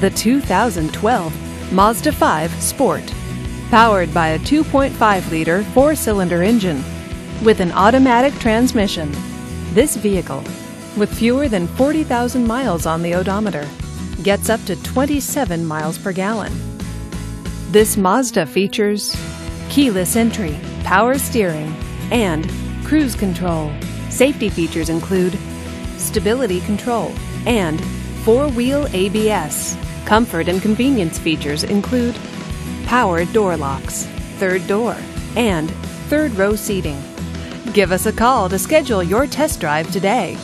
the 2012 Mazda 5 Sport. Powered by a 2.5-liter four-cylinder engine with an automatic transmission, this vehicle, with fewer than 40,000 miles on the odometer, gets up to 27 miles per gallon. This Mazda features keyless entry, power steering, and cruise control. Safety features include stability control and four-wheel ABS. Comfort and convenience features include power door locks, third door, and third row seating. Give us a call to schedule your test drive today.